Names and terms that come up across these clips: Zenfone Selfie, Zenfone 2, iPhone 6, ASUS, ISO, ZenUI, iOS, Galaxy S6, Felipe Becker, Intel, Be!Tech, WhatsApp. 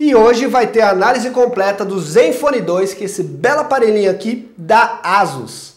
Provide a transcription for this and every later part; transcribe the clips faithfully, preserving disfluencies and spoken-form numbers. E hoje vai ter a análise completa do Zenfone dois, que é esse belo aparelhinho aqui da ASUS.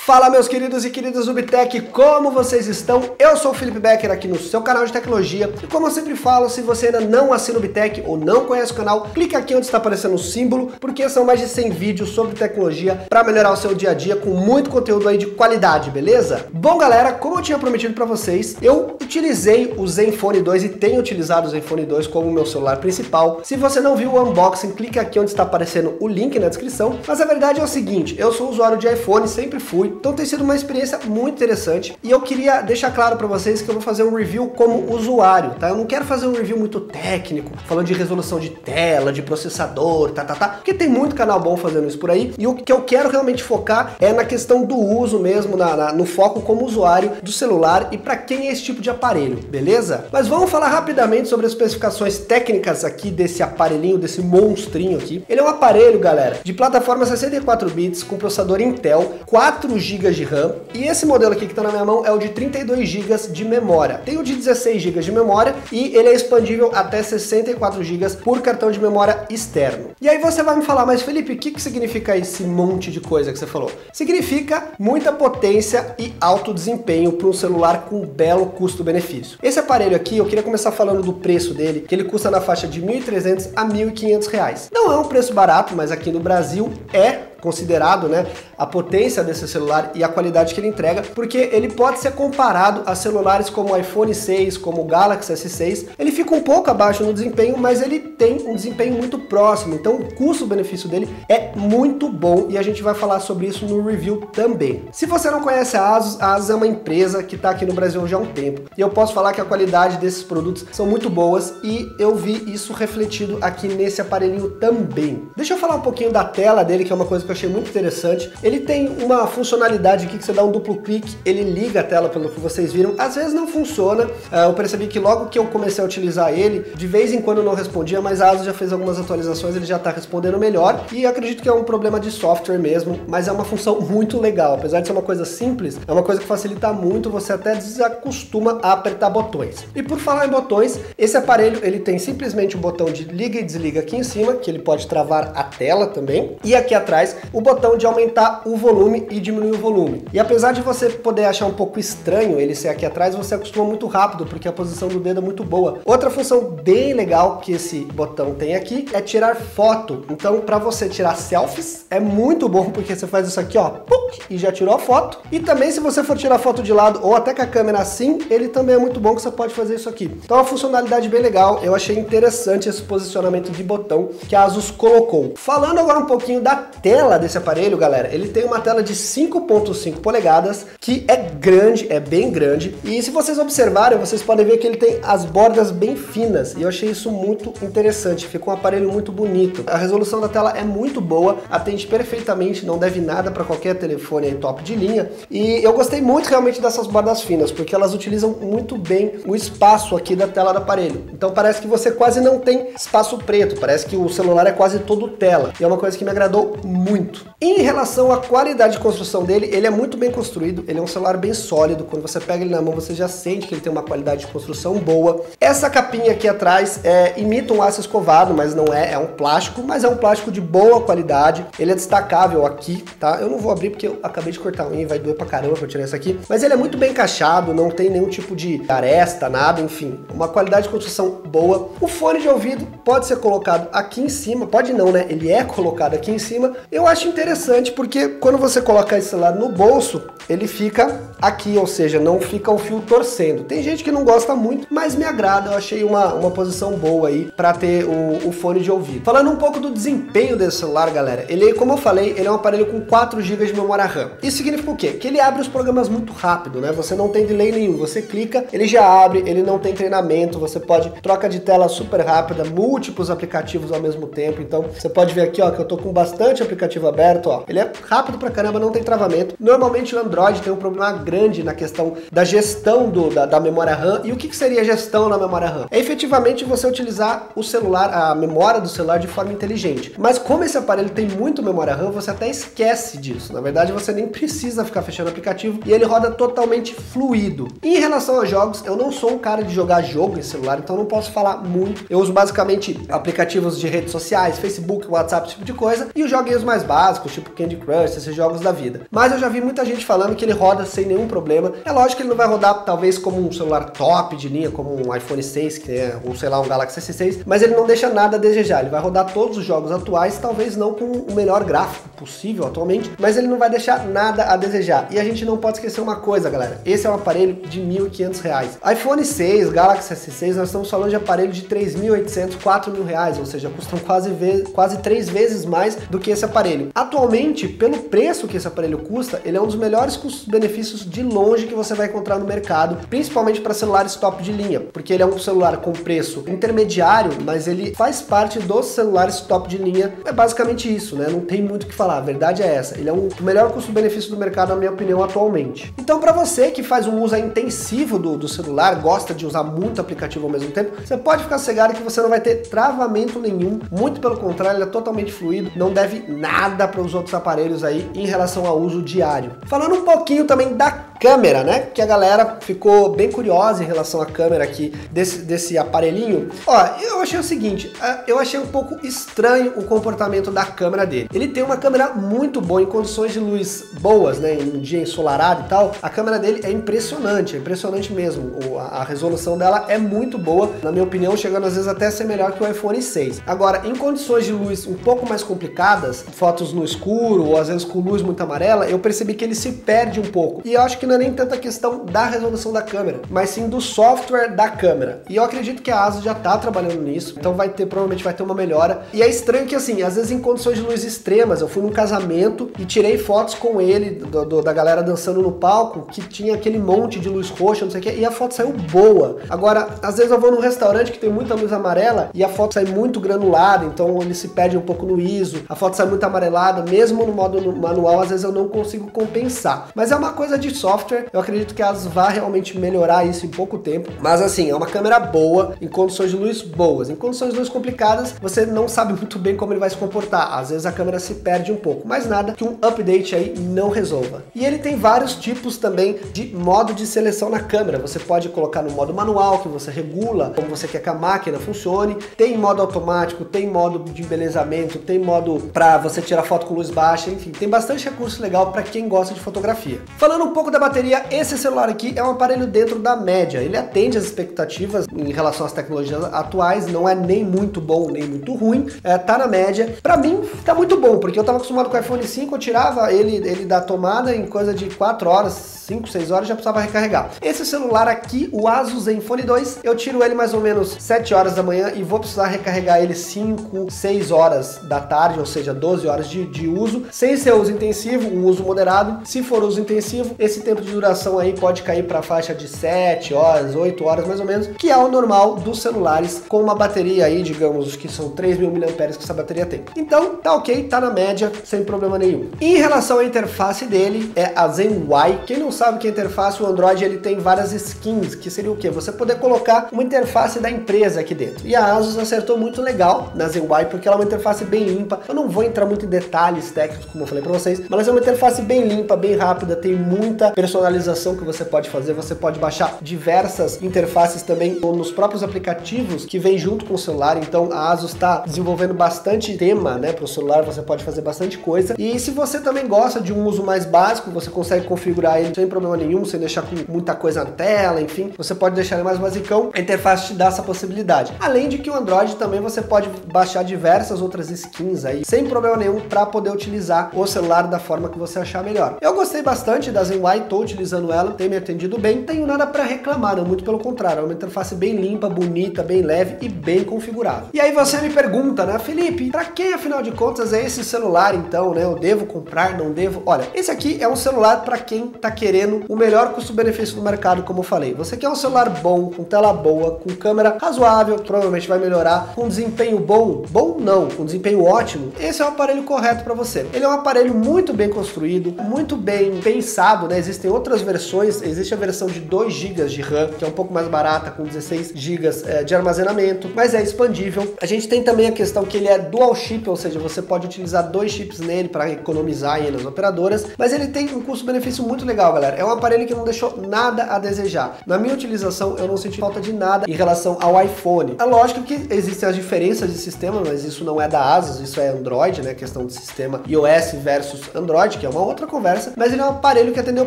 Fala meus queridos e queridas do Be!Tech, como vocês estão? Eu sou o Felipe Becker aqui no seu canal de tecnologia e como eu sempre falo, se você ainda não assina o Be!Tech ou não conhece o canal, clica aqui onde está aparecendo o símbolo, porque são mais de cem vídeos sobre tecnologia para melhorar o seu dia a dia com muito conteúdo aí de qualidade, beleza? Bom galera, como eu tinha prometido para vocês, eu utilizei o Zenfone dois e tenho utilizado o Zenfone dois como meu celular principal. Se você não viu o unboxing, clica aqui onde está aparecendo o link na descrição, mas a verdade é o seguinte, eu sou usuário de iPhone, sempre fui. Então tem sido uma experiência muito interessante e eu queria deixar claro para vocês que eu vou fazer um review como usuário, tá? Eu não quero fazer um review muito técnico, falando de resolução de tela, de processador, tá, tá, tá, porque tem muito canal bom fazendo isso por aí e o que eu quero realmente focar é na questão do uso mesmo, na, na, no foco como usuário do celular e para quem é esse tipo de aparelho, beleza? Mas vamos falar rapidamente sobre as especificações técnicas aqui desse aparelhinho, desse monstrinho aqui. Ele é um aparelho, galera, de plataforma sessenta e quatro bits com processador Intel, quatro gigas de RAM, e esse modelo aqui que tá na minha mão é o de trinta e dois gigas de memória. Tem o de dezesseis gigas de memória e ele é expandível até sessenta e quatro gigas por cartão de memória externo. E aí você vai me falar, mas Felipe, o que que significa esse monte de coisa que você falou? Significa muita potência e alto desempenho para um celular com um belo custo-benefício. Esse aparelho aqui, eu queria começar falando do preço dele, que ele custa na faixa de mil e trezentos reais a mil e quinhentos reais. Não é um preço barato, mas aqui no Brasil é considerado, né, a potência desse celular e a qualidade que ele entrega, porque ele pode ser comparado a celulares como o iPhone seis, como o Galaxy S seis. Ele fica um pouco abaixo no desempenho, mas ele tem um desempenho muito próximo, então o custo-benefício dele é muito bom e a gente vai falar sobre isso no review também. Se você não conhece a ASUS, a ASUS é uma empresa que está aqui no Brasil já há um tempo e eu posso falar que a qualidade desses produtos são muito boas e eu vi isso refletido aqui nesse aparelhinho também. Deixa eu falar um pouquinho da tela dele, que é uma coisa que que eu achei muito interessante. Ele tem uma funcionalidade aqui que você dá um duplo clique, ele liga a tela, pelo que vocês viram. Às vezes não funciona, eu percebi que logo que eu comecei a utilizar ele, de vez em quando não respondia, mas a ASUS já fez algumas atualizações, ele já está respondendo melhor, e acredito que é um problema de software mesmo, mas é uma função muito legal. Apesar de ser uma coisa simples, é uma coisa que facilita muito, você até desacostuma a apertar botões. E por falar em botões, esse aparelho, ele tem simplesmente o botão de liga e desliga aqui em cima, que ele pode travar a tela também, e aqui atrás o botão de aumentar o volume e diminuir o volume. E apesar de você poder achar um pouco estranho ele ser aqui atrás, você acostuma muito rápido, porque a posição do dedo é muito boa. Outra função bem legal que esse botão tem aqui é tirar foto. Então, para você tirar selfies, é muito bom, porque você faz isso aqui, ó, puk, e já tirou a foto. E também, se você for tirar foto de lado ou até com a câmera assim, ele também é muito bom, que você pode fazer isso aqui. Então, é uma funcionalidade bem legal. Eu achei interessante esse posicionamento de botão que a ASUS colocou. Falando agora um pouquinho da tela desse aparelho, galera, ele tem uma tela de cinco ponto cinco polegadas, que é grande, é bem grande, e se vocês observarem, vocês podem ver que ele tem as bordas bem finas, e eu achei isso muito interessante, ficou um aparelho muito bonito. A resolução da tela é muito boa, atende perfeitamente, não deve nada para qualquer telefone top de linha, e eu gostei muito realmente dessas bordas finas, porque elas utilizam muito bem o espaço aqui da tela do aparelho, então parece que você quase não tem espaço preto, parece que o celular é quase todo tela, e é uma coisa que me agradou muito. Em relação à qualidade de construção dele, ele é muito bem construído, ele é um celular bem sólido, quando você pega ele na mão você já sente que ele tem uma qualidade de construção boa. Essa capinha aqui atrás é, imita um aço escovado, mas não é, é um plástico, mas é um plástico de boa qualidade, ele é destacável aqui, tá? Eu não vou abrir porque eu acabei de cortar um e vai doer pra caramba pra eu tirar isso aqui, mas ele é muito bem encaixado, não tem nenhum tipo de aresta, nada, enfim, uma qualidade de construção boa. O fone de ouvido pode ser colocado aqui em cima, pode não, né? Ele é colocado aqui em cima. Eu Eu acho interessante porque quando você coloca esse celular no bolso, ele fica aqui, ou seja, não fica o fio torcendo. Tem gente que não gosta muito, mas me agrada, eu achei uma, uma posição boa aí para ter o, o fone de ouvido. Falando um pouco do desempenho desse celular, galera, ele, como eu falei, ele é um aparelho com quatro gigas de memória RAM. Isso significa o quê? Que ele abre os programas muito rápido, né? Você não tem delay nenhum, você clica, ele já abre, ele não tem treinamento, você pode troca de tela super rápida, múltiplos aplicativos ao mesmo tempo, então você pode ver aqui, ó, que eu tô com bastante aplicativo aberto, ó, ele é rápido. rápido pra caramba, não tem travamento. Normalmente o Android tem um problema grande na questão da gestão do, da, da memória RAM. E o que, que seria gestão na memória RAM? É efetivamente você utilizar o celular, a memória do celular de forma inteligente. Mas como esse aparelho tem muito memória RAM, você até esquece disso. Na verdade, você nem precisa ficar fechando o aplicativo e ele roda totalmente fluido. E em relação a jogos, eu não sou um cara de jogar jogo em celular, então não posso falar muito. Eu uso basicamente aplicativos de redes sociais, Facebook, WhatsApp, esse tipo de coisa, e os joguinhos mais básicos, tipo Candy Crush, esses jogos da vida. Mas eu já vi muita gente falando que ele roda sem nenhum problema. É lógico que ele não vai rodar, talvez, como um celular top de linha, como um iPhone seis, que é, ou sei lá, um Galaxy S seis, mas ele não deixa nada a desejar. Ele vai rodar todos os jogos atuais, talvez não com o melhor gráfico possível atualmente, mas ele não vai deixar nada a desejar. E a gente não pode esquecer uma coisa, galera. Esse é um aparelho de mil e quinhentos reais. iPhone seis, Galaxy S seis, nós estamos falando de aparelho de três mil e oitocentos, quatro mil reais, ou seja, custam quase, quase três vezes mais do que esse aparelho. Atualmente, pelo preço que esse aparelho custa, ele é um dos melhores custos-benefícios de longe que você vai encontrar no mercado, principalmente para celulares top de linha, porque ele é um celular com preço intermediário, mas ele faz parte dos celulares top de linha. É basicamente isso, né? Não tem muito o que falar, a verdade é essa. Ele é um, o melhor custo-benefício do mercado, na minha opinião, atualmente. Então, para você que faz um uso intensivo do, do celular, gosta de usar muito aplicativo ao mesmo tempo, você pode ficar cegado que você não vai ter travamento nenhum, muito pelo contrário, ele é totalmente fluido, não deve nada para os outros aparelhos aí em relação ao uso diário. Falando um pouquinho também da câmera, né? Que a galera ficou bem curiosa em relação à câmera aqui desse, desse aparelhinho. Ó, eu achei o seguinte, eu achei um pouco estranho o comportamento da câmera dele. Ele tem uma câmera muito boa, em condições de luz boas, né? Em um dia ensolarado e tal, a câmera dele é impressionante, é impressionante mesmo. O, a, a resolução dela é muito boa, na minha opinião, chegando às vezes até a ser melhor que o iPhone seis. Agora, em condições de luz um pouco mais complicadas, fotos no escuro, ou às vezes com luz muito amarela, eu percebi que ele se perde um pouco. E eu acho que não é nem tanta questão da resolução da câmera, mas sim do software da câmera. E eu acredito que a ASUS já tá trabalhando nisso, então vai ter, provavelmente vai ter uma melhora. E é estranho que assim, às vezes em condições de luz extremas, eu fui num casamento e tirei fotos com ele, do, do, da galera dançando no palco, que tinha aquele monte de luz roxa, não sei o que, e a foto saiu boa. Agora, às vezes eu vou num restaurante que tem muita luz amarela e a foto sai muito granulada, então ele se perde um pouco no I S O, a foto sai muito amarelada, mesmo no modo manual, às vezes eu não consigo compensar. Mas é uma coisa de software. Eu acredito que a ASUS vai realmente melhorar isso em pouco tempo, mas assim, é uma câmera boa, em condições de luz boas. Em condições de luz complicadas, você não sabe muito bem como ele vai se comportar, às vezes a câmera se perde um pouco, mas nada que um update aí não resolva. E ele tem vários tipos também de modo de seleção na câmera, você pode colocar no modo manual, que você regula como você quer que a máquina funcione, tem modo automático, tem modo de embelezamento, tem modo para você tirar foto com luz baixa, enfim, tem bastante recurso legal para quem gosta de fotografia. Falando um pouco da bateria, esse celular aqui é um aparelho dentro da média, ele atende as expectativas em relação às tecnologias atuais, não é nem muito bom, nem muito ruim, é, tá na média. Pra mim, tá muito bom, porque eu tava acostumado com o iPhone cinco, eu tirava ele, ele da tomada em coisa de quatro horas, cinco, seis horas, já precisava recarregar. Esse celular aqui, o ASUS Zenfone dois, eu tiro ele mais ou menos sete horas da manhã e vou precisar recarregar ele cinco, seis horas da tarde, ou seja, doze horas de, de uso, sem ser uso intensivo, um uso moderado. Se for uso intensivo, esse tempo de duração aí pode cair para a faixa de sete horas, oito horas mais ou menos, que é o normal dos celulares com uma bateria aí, digamos, que são três mil miliamperes-hora que essa bateria tem. Então, tá ok, tá na média, sem problema nenhum. Em relação à interface dele, é a ZenUI. Quem não sabe que a interface, o Android, ele tem várias skins, que seria o quê? Você poder colocar uma interface da empresa aqui dentro. E a ASUS acertou muito legal na ZenUI, porque ela é uma interface bem limpa. Eu não vou entrar muito em detalhes técnicos, como eu falei para vocês, mas é uma interface bem limpa, bem rápida, tem muita personalização que você pode fazer, você pode baixar diversas interfaces também ou nos próprios aplicativos que vem junto com o celular. Então a ASUS está desenvolvendo bastante tema, né, para o celular, você pode fazer bastante coisa. E se você também gosta de um uso mais básico, você consegue configurar ele sem problema nenhum, sem deixar com muita coisa na tela, enfim, você pode deixar ele mais basicão, a interface te dá essa possibilidade. Além de que o Android também você pode baixar diversas outras skins aí, sem problema nenhum, para poder utilizar o celular da forma que você achar melhor. Eu gostei bastante da ZenUI, estou utilizando ela, tem me atendido bem, não tenho nada para reclamar, não, muito pelo contrário, é uma interface bem limpa, bonita, bem leve e bem configurável. E aí você me pergunta, né, Felipe, para quem afinal de contas é esse celular então, né, eu devo comprar, não devo? Olha, esse aqui é um celular para quem tá querendo o melhor custo-benefício do mercado, como eu falei. Você quer um celular bom, com tela boa, com câmera razoável, provavelmente vai melhorar, com desempenho bom, bom não, com desempenho ótimo, esse é o aparelho correto para você. Ele é um aparelho muito bem construído, muito bem pensado, né? Existem outras versões, existe a versão de dois gigas de RAM, que é um pouco mais barata, com dezesseis gigas é, de armazenamento, mas é expandível. A gente tem também a questão que ele é dual chip, ou seja, você pode utilizar dois chips nele para economizar ele nas operadoras, mas ele tem um custo-benefício muito legal, galera. É um aparelho que não deixou nada a desejar. Na minha utilização, eu não senti falta de nada em relação ao iPhone. É lógico que existem as diferenças de sistema, mas isso não é da ASUS, isso é Android, né? Questão de sistema iOS versus Android, que é uma outra conversa, mas ele é um aparelho que atendeu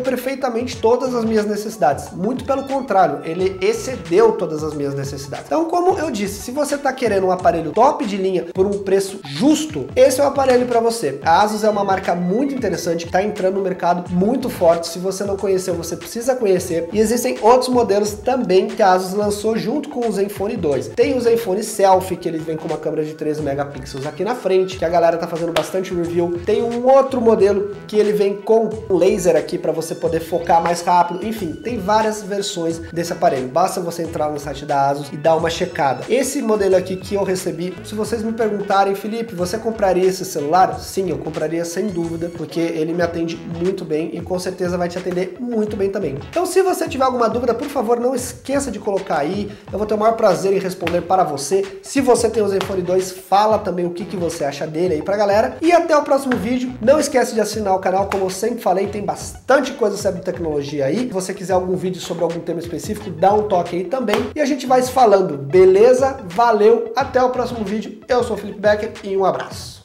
perfeitamente todas as minhas necessidades. Muito pelo contrário, ele excedeu todas as minhas necessidades. Então, como eu disse, se você está querendo um aparelho top de linha por um preço justo, esse é o aparelho para você. A ASUS é uma marca muito interessante que está entrando no mercado muito forte. Se você não conheceu, você precisa conhecer. E existem outros modelos também que a ASUS lançou junto com o Zenfone dois. Tem o Zenfone Selfie, que ele vem com uma câmera de treze megapixels aqui na frente, que a galera tá fazendo bastante review. Tem um outro modelo que ele vem com um laser aqui para você poder focar mais rápido. Enfim, tem várias versões desse aparelho. Basta você entrar no site da ASUS e dar uma checada. Esse modelo aqui que eu recebi, se vocês me perguntarem, Felipe, você compraria esse celular? Sim, eu compraria sem dúvida, porque ele me atende muito bem e com certeza vai te atender muito bem também. Então, se você tiver alguma dúvida, por favor, não esqueça de colocar aí. Eu vou ter o maior prazer em responder para você. Se você tem o Zenfone dois, fala também o que, que você acha dele aí pra galera. E até o próximo vídeo. Não esquece de assinar o canal, como eu sempre falei, tem bastante coisa sobre tecnologia aí. Se você quiser algum vídeo sobre algum tema específico, dá um toque aí também. E a gente vai se falando, beleza? Valeu, até o próximo vídeo. Eu sou o Felipe Becker e um abraço.